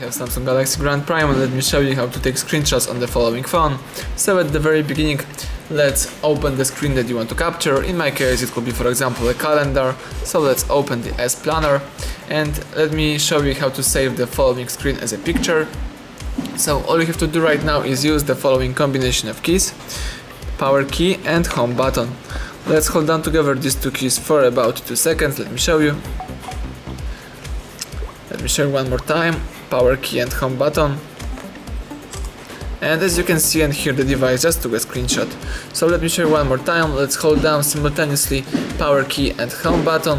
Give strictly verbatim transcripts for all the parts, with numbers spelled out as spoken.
have Samsung Galaxy Grand Prime, and let me show you how to take screenshots on the following phone. So at the very beginning, let's open the screen that you want to capture. In my case, it could be, for example, a calendar. So let's open the S-Planner and let me show you how to save the following screen as a picture. So all you have to do right now is use the following combination of keys: power key and home button. Let's hold down together these two keys for about two seconds. Let me show you. Let me show you one more time, power key and home button. And as you can see and hear, the device just took a screenshot. So let me show you one more time. Let's hold down simultaneously power key and home button,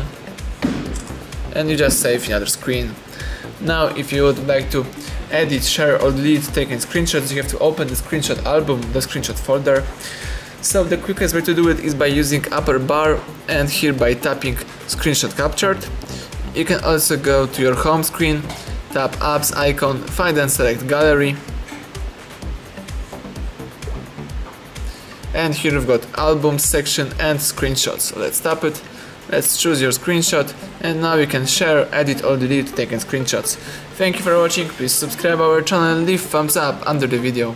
and you just save another screen. Now if you would like to edit, share or delete taken screenshots, you have to open the screenshot album, the screenshot folder. So the quickest way to do it is by using upper bar and here by tapping screenshot captured. You can also go to your home screen, tap apps icon, find and select gallery. And here we've got albums section and screenshots. So let's tap it, let's choose your screenshot, and now you can share, edit or delete taken screenshots. Thank you for watching, please subscribe our channel and leave thumbs up under the video.